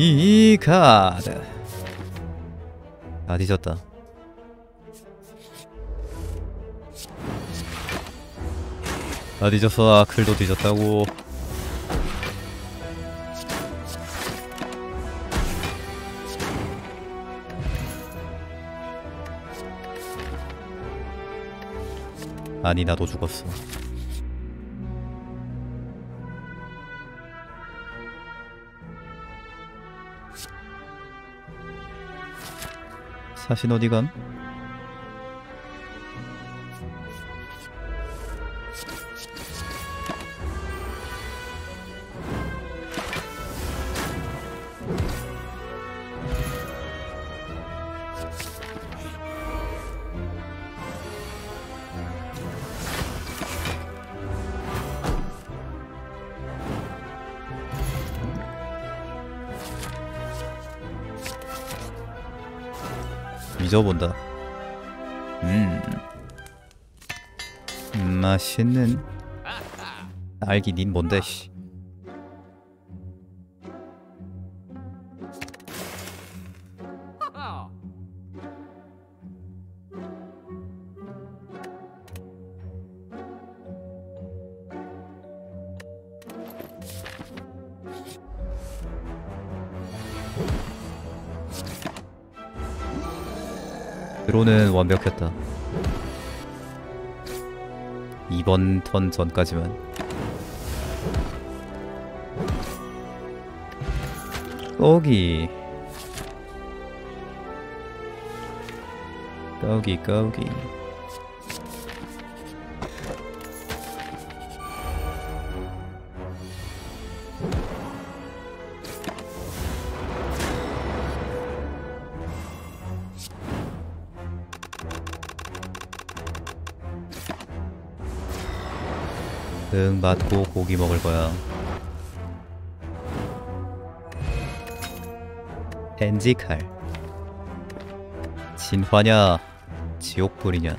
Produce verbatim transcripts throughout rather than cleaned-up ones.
いいカード。あ、出ちゃった。아 뒤졌어. 아클도 뒤졌다고. 아니 나도 죽었어. 사신 어디간? 잊어본다. 음, 맛있는 딸기. 닌 뭔데 씨. 드론은 완벽했다. 이번 턴 전까지만. 거기 거기 거기 응, 맞고 고기 먹을 거야. 엔지 칼. 진화냐, 지옥불이냐.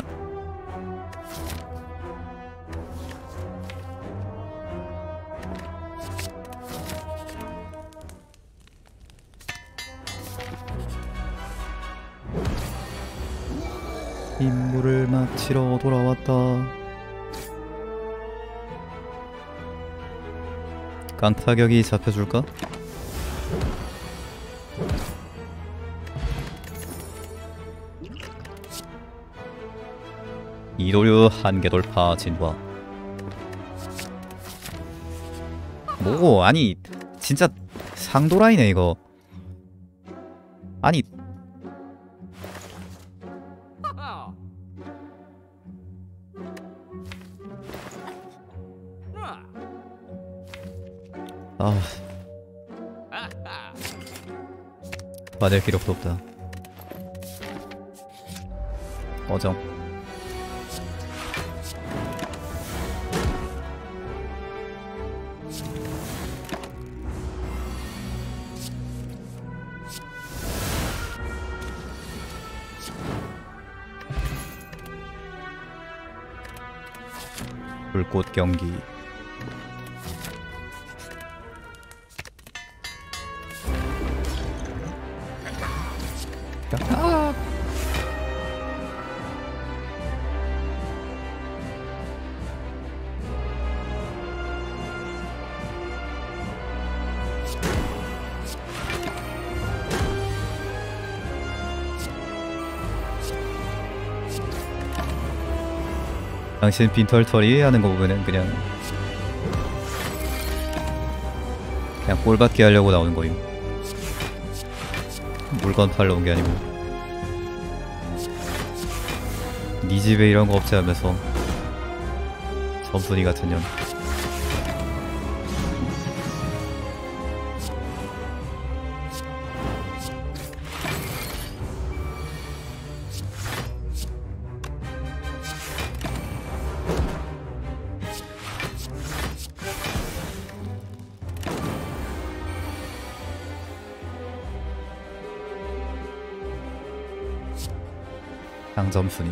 임무를 마치러 돌아왔다. 깡타격이 잡혀줄까? 이도류 한계 돌파 진화. 뭐고, 아니 진짜 상도라이네 이거. 아니 아, 받을 기력도 없다. 어정. 불꽃 경기. 아! 당신 빈털털이 하는 거 보면은 그냥 그냥 꼴받게 하려고 나오는 거임. 물건 팔러 온 게 아니고. 니 집에 이런 거 없지 하면서 점순이 같은 년. 점순이.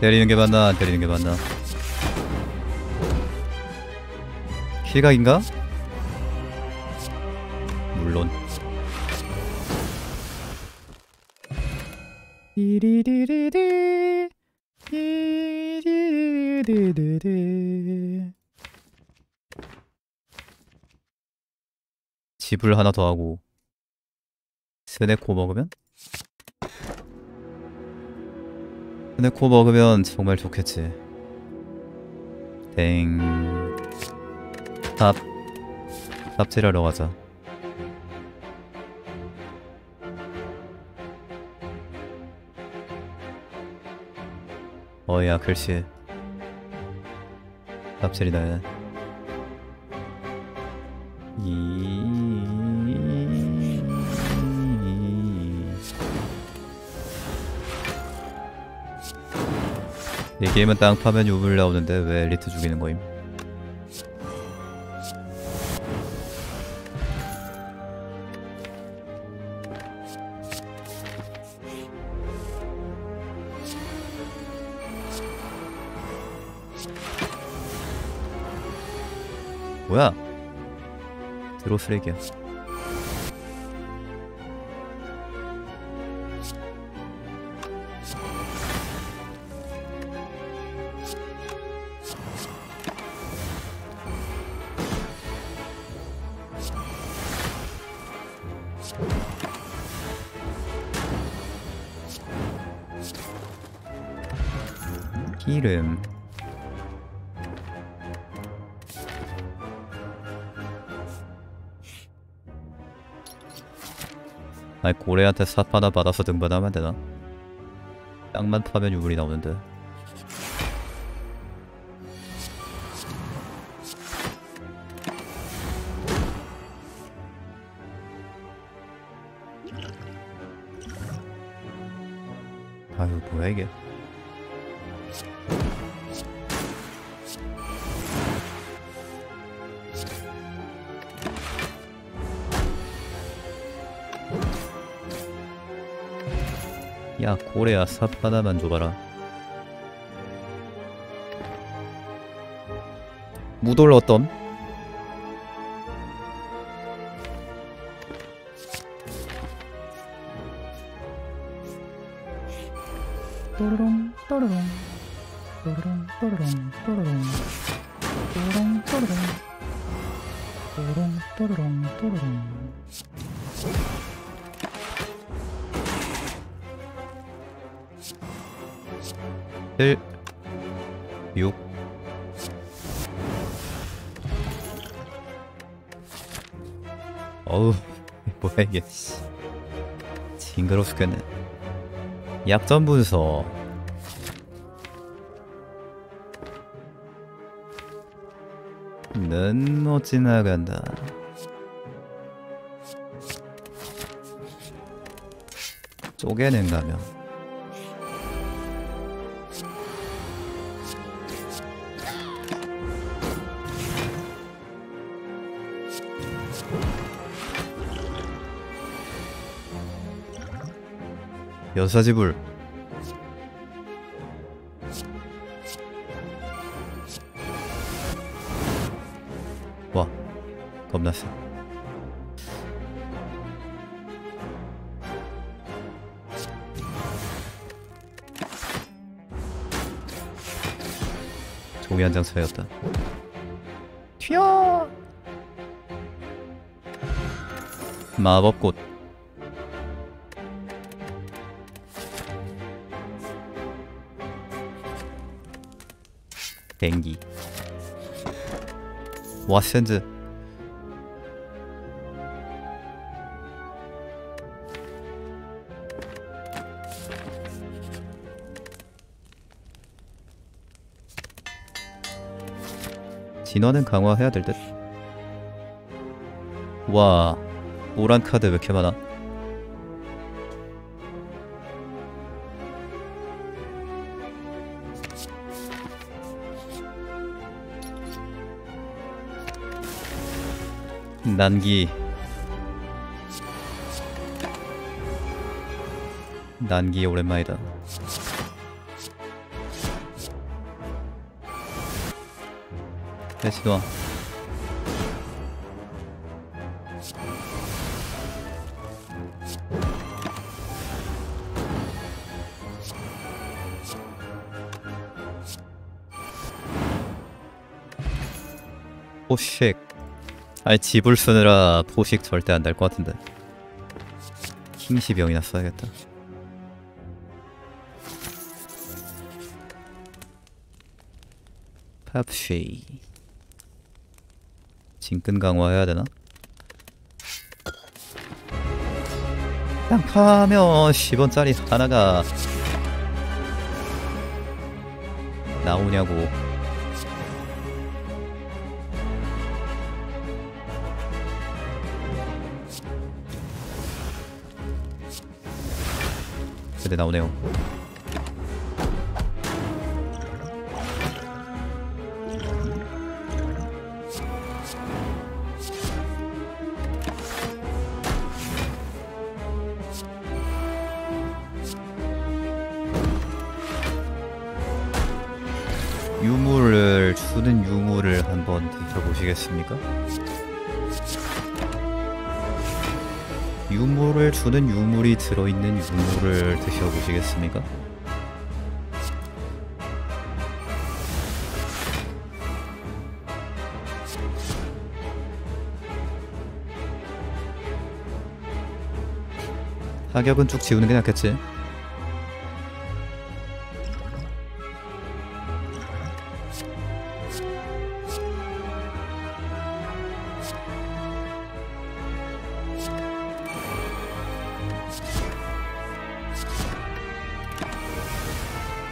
때리는 게 맞나 안 때리는 게 맞나. 킬각인가? 물론. 집을 하나 더 하고 스네코 먹으면? 스네코 먹으면 정말 좋겠지. 땡. 탑. 탑질하러 가자. 어야 글씨. 탑질이다. 이. 이 게임은 땅 파면 유물 나오는데 왜 엘리트 죽이는 거임? 뭐야? 드로 쓰레기야. 기름 아이 고래한테 삽 하나 받아서 등반하면 되나? 땅만 파면 유물이 나오는데. 아유 뭐야 이게. 야 고래야 삽 하나만 줘봐라. 무돌 어떤? 또르롱 또르롱 또르롱 또르롱 또르롱 또르롱 또르롱 또르롱 또르롱 또르롱. 칠 육 어우 뭐야 이게. 징그러워 죽겠네. 약점 분석. 는 못 지나간다. 쪼개낸다면 여사지불. 와 겁났어. 종이 한 장 차였다. 튀어. 마법꽃. 댕기. 와센즈. 진화는 강화해야 될 듯. 와 노란 카드 왜 이렇게 많아. 난기. 난기 오랜만이다. 같이 와. 포식. 아니 집을 쓰느라 포식 절대 안 날 것 같은데. 킹시병이나 써야겠다. 팝쉐이. 진끈 강화해야 되나? 땅 파면 십 원짜리 하나가 나오냐고. 근데 나오네요. 유물을 주는 유물을 한번 드셔보시겠습니까? 유물을 주는 유물이 들어있는 유물을 드셔보시겠습니까? 타격은 쭉 지우는 게 낫겠지?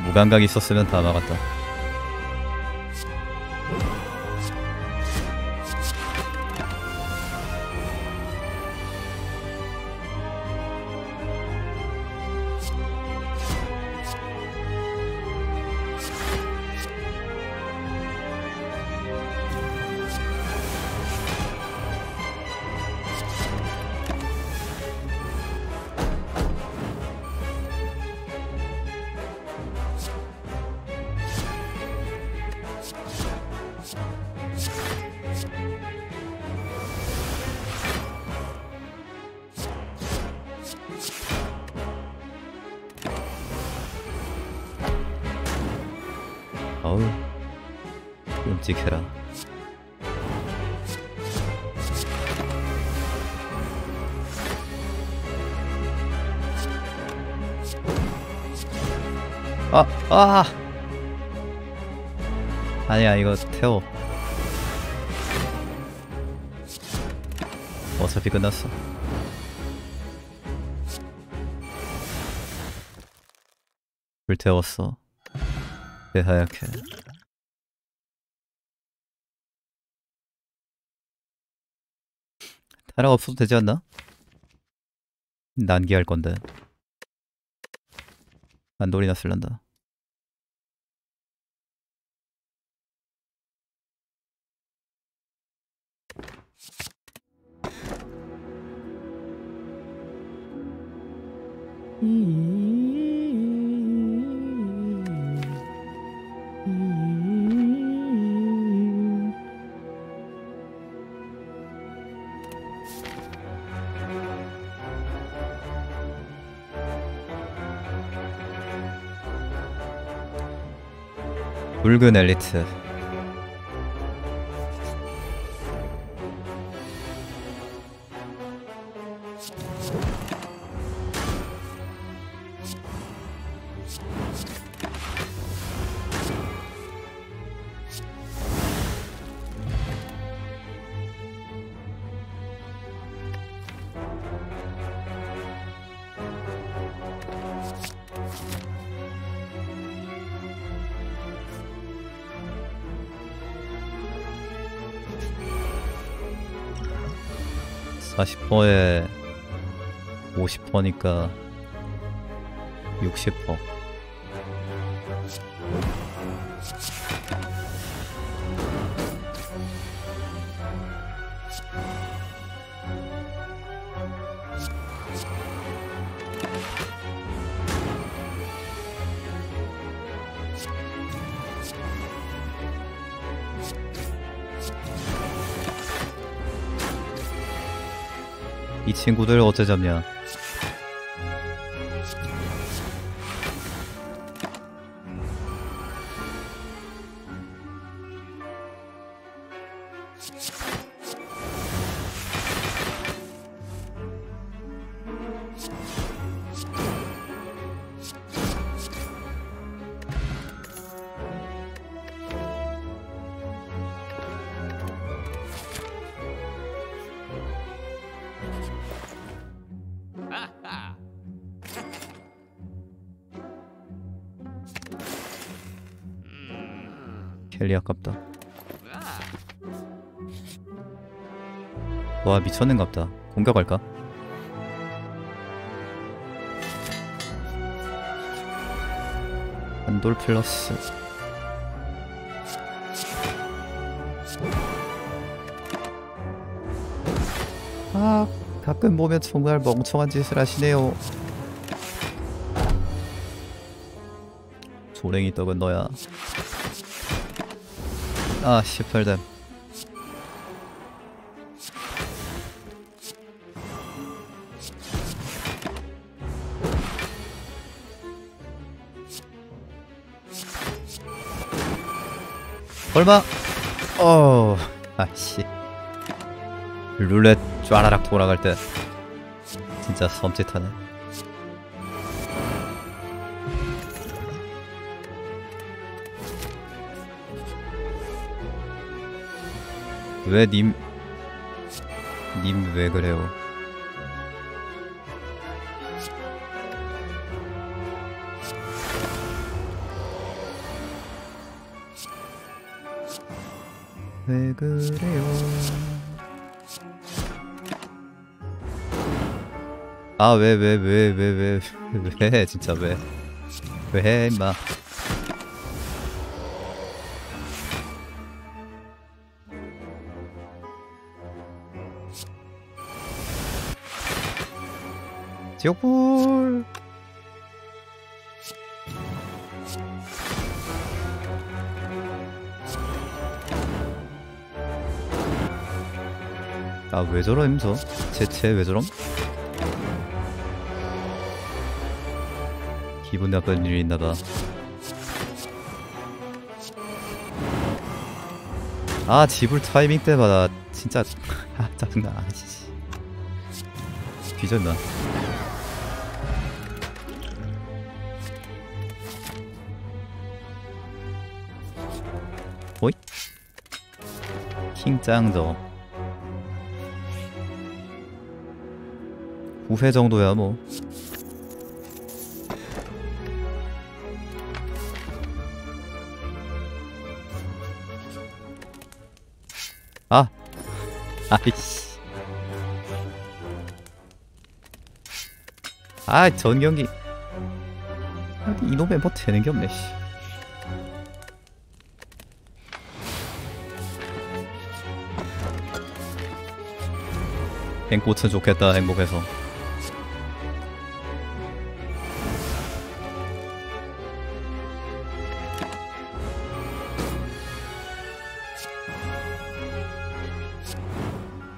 무감각이 있었으면 다 막았다. 어우, 끔찍해라. 아, 아! 아니야, 이거 태워. 어차피 끝났어. 불태웠어. 새하얗게. 타락 없어도 되지 않나? 난기할 건데. 안돌이나 쓸란다. 붉은 엘리트. 사십 퍼센트에 오십 퍼센트니까 육십 퍼센트. 이 친구들 어째잡냐. 켈리 아깝다. 와, 미쳤는갑다. 공격할까? 한 돌 플러스 아, 가끔 보면 정말 멍청한 짓을 하시네요. 조랭이 떡은 너야. 아, 십팔 뎀. 얼마? 어, 아씨. 룰렛 쫘라락 돌아갈 때 진짜 섬찟하네. 왜 님... 님 왜 그래요? 왜 그래요? 아, 왜 왜 왜 왜 왜 왜 진짜 왜 왜 임마. 지옥불 아, 왜 저럼 저? 쟤 왜 저럼? 기분 나쁜 일이 있나봐. 아, 지불 타이밍 때마다 진짜 아, 짜증나. 아, 씨 뒤졌나. 킹짱저 구 회 정도야 뭐. 아! 아이씨. 아, 전경기 이놈의 뭐 되는게 없네 씨. 행꽃은 좋겠다, 행복해서.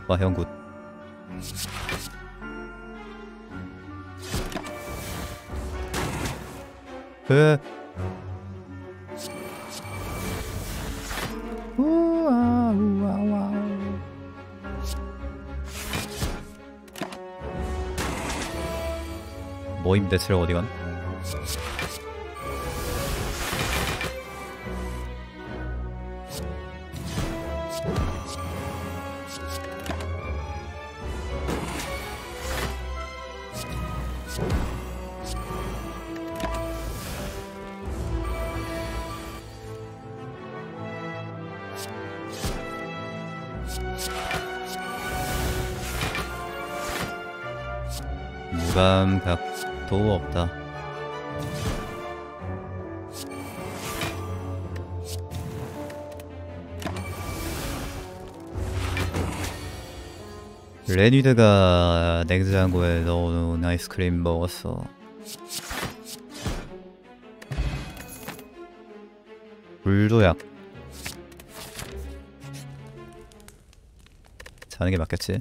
와, 형굿. 그 모임 대체로 어디간? 무감각 도우 없다. 레니드가 냉장고에 넣어놓은 아이스크림 먹었어. 물도약 자는게 맞겠지?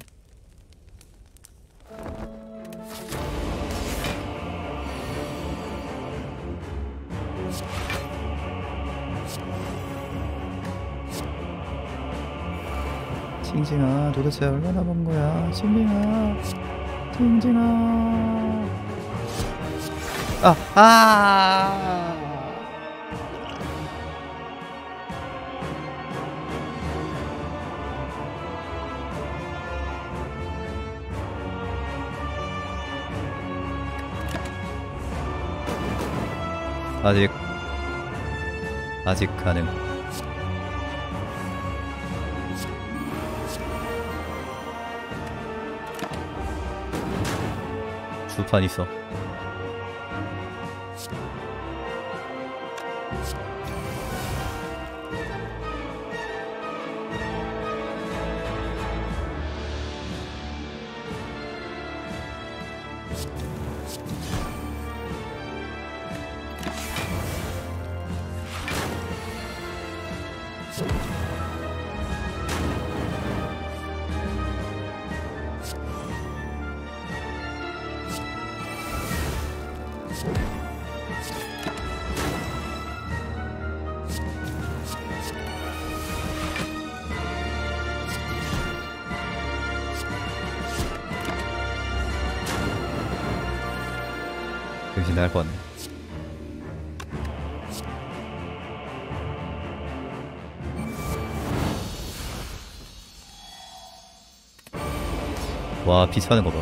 징징아, 도대체 얼마나 먼 거야? 징징아, 징징아. 아, 아. 아직 아직 가능. 주판 있어. 정신 나갈 뻔. 와, 비슷하는 거 봐.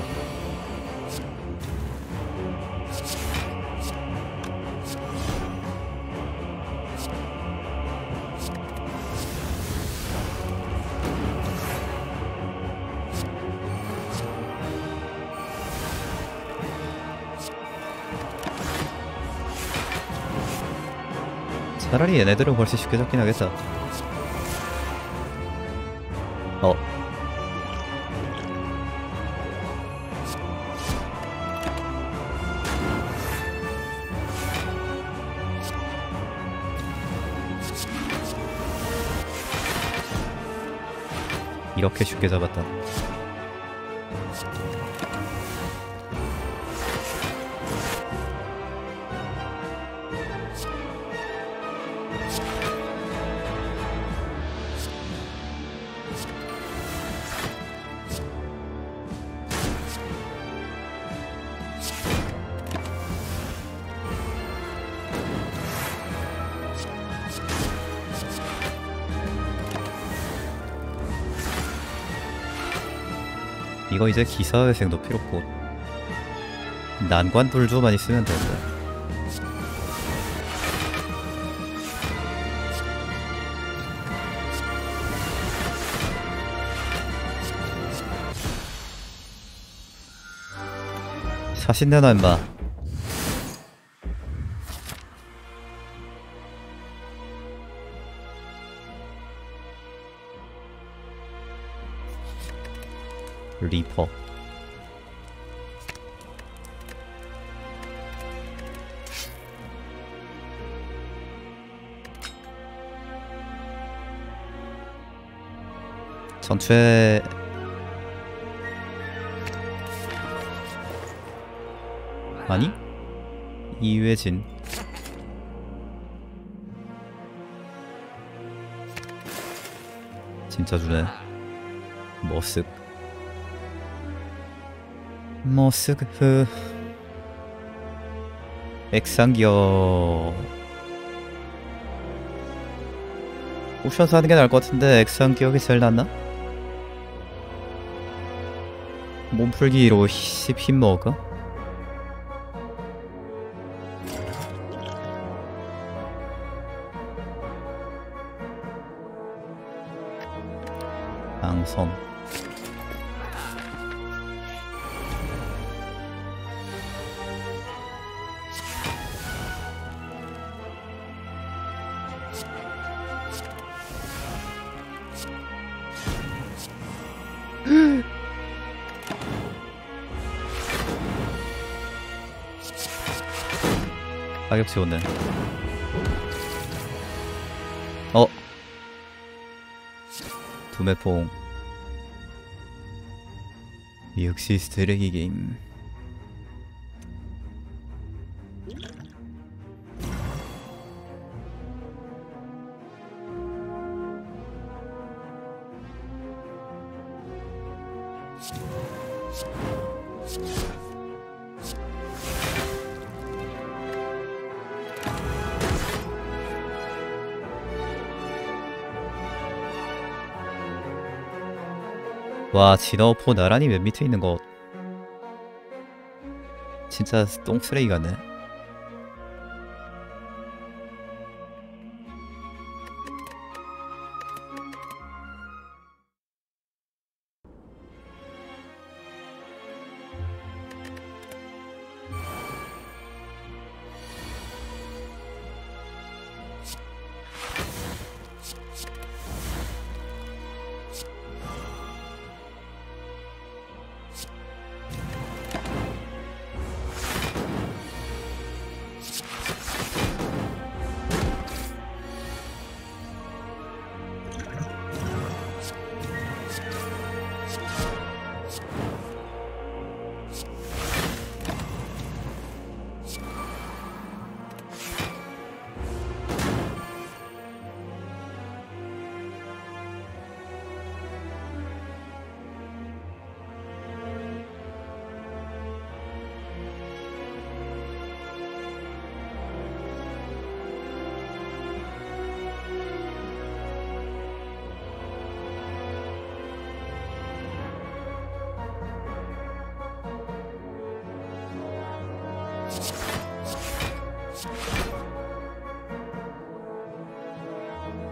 차라리 얘네들은 훨씬 쉽게 잡긴 하겠다. 어. 이렇게 쉽게 잡았다. 이거 이제 기사회생도 필요없고 난관 돌조만 있으면 된다. 사신내놔 인마. 리퍼. 전체 아니? 이회진. 진짜 주네. 머쓱 머스크 액상기어 옵션 사는 게 나을 것 같은데 액상기어가 제일 낫나? 몸풀기로 십 힘 먹을까? 방선 가격 지원네. 어? 두매퐁. 역시 쓰레기 게임. 와, 진화어포 나란히 맨 밑에 있는 거 진짜 똥쓰레기 같네.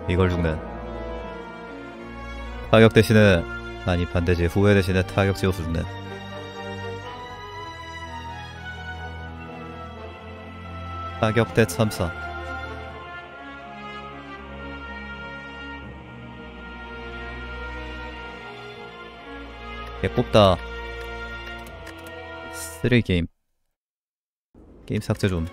이걸 죽는 타격 대신에, 아니 반대지, 후회 대신에 타격 지어서 죽는. 타격 대 참사. 얘 뽑다 쓰레기 게임. 게임 삭제 좀.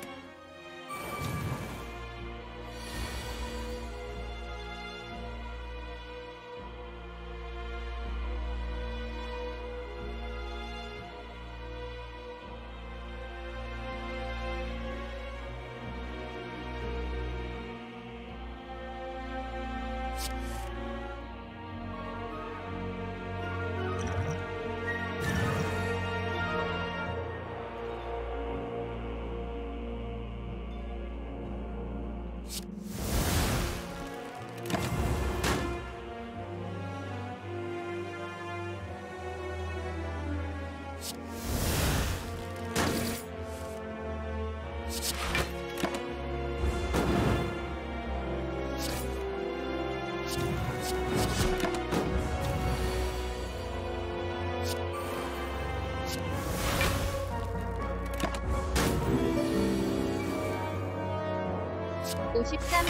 오십삼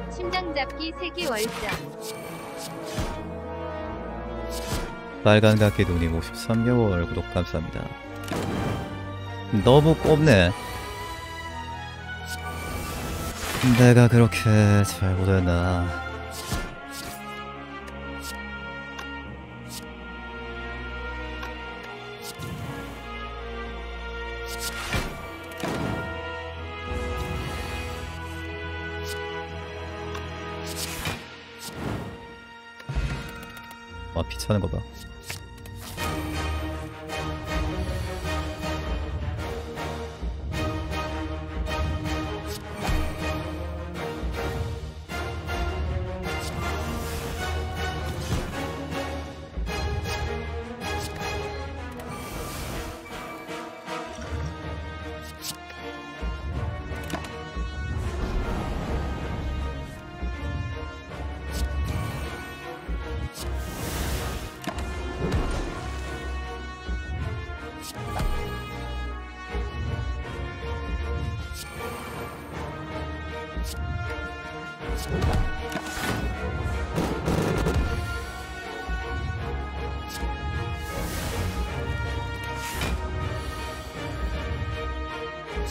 층 심장잡기 세계 월장. 빨간각기 누님 오십삼 개월 구독 감사합니다. 너무 꼽네. 내가 그렇게 잘못했나. 와, 피차는 거 봐.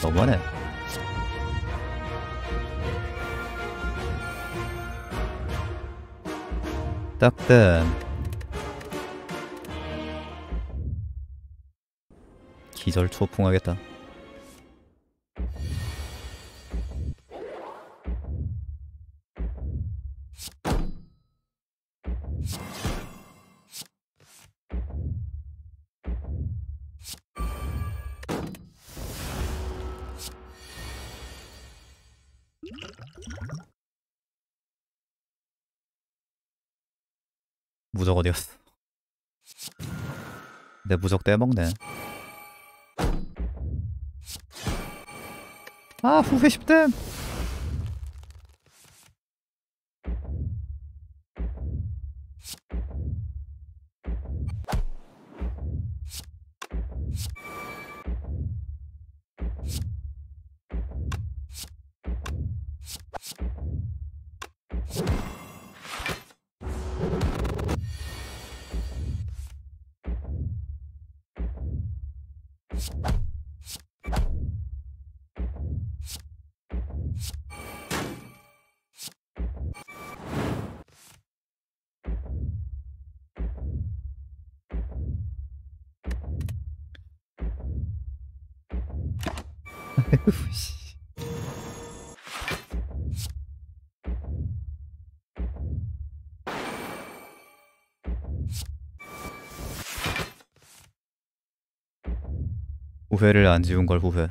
너무하네. 딱대 기절 초풍하겠다. 무적 어디였어? 내 무적 떼먹네. 아, 후회 십 댐! 후회를 안 지운 걸 후회.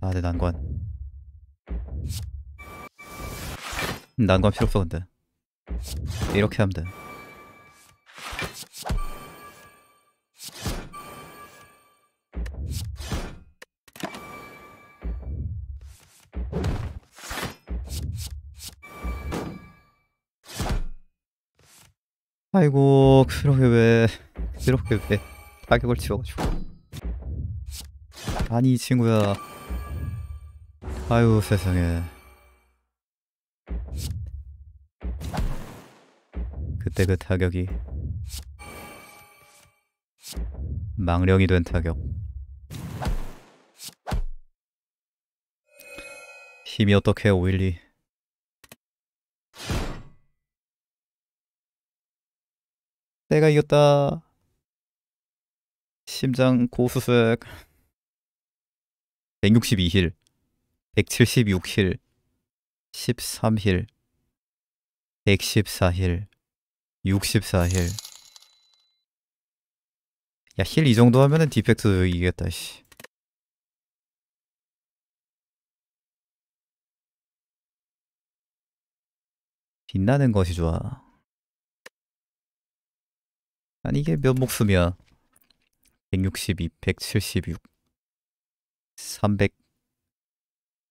아, 내 난관. 난관 필요 없어 근데. 이렇게 하면 돼. 아이고, 그렇게 왜, 그렇게 왜 타격을 치워가지고. 아니, 이 친구야. 아유, 세상에. 그때 그 타격이 망령이 된 타격. 힘이 어떻게 오일리. 내가 이겼다. 심장 고수색. 백육십이 힐, 백칠십육 힐, 십삼 힐, 백십사 힐, 육십사 힐. 야, 힐 이 정도 하면은 디펙트 이기겠다, 씨. 빛나는 것이 좋아. 아니, 이게 몇 목숨이야? 백육십이, 백칠십육, 삼백,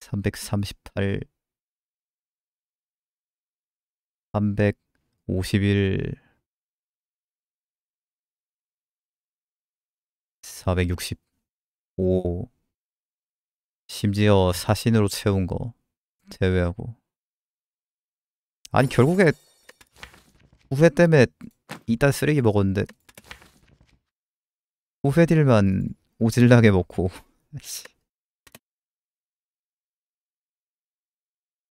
삼백삼십팔, 삼백오십일, 사백육십오, 심지어 사신으로 채운 거 제외하고. 아니, 결국에 후회 때문에 이딴 쓰레기 먹었는데 후회딜만 오질나게 먹고.